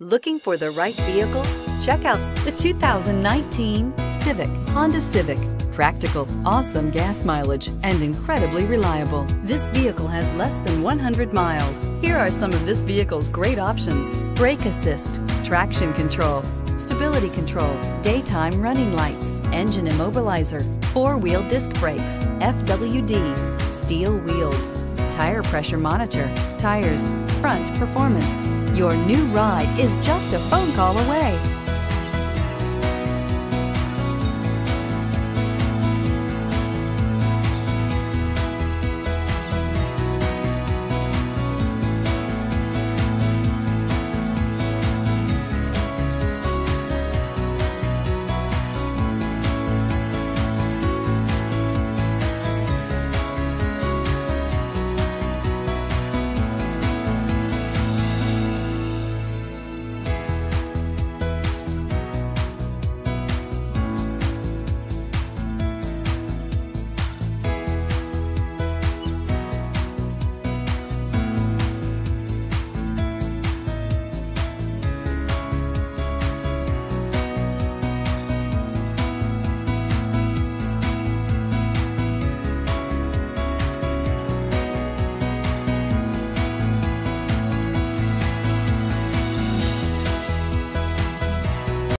Looking for the right vehicle? Check out the 2019 Honda Civic. Practical, awesome gas mileage, and incredibly reliable. This vehicle has less than 100 miles. Here are some of this vehicle's great options: brake assist, traction control, stability control, daytime running lights, engine immobilizer, four-wheel disc brakes, FWD, steel wheels, tire pressure monitor, tires, front performance. Your new ride is just a phone call away.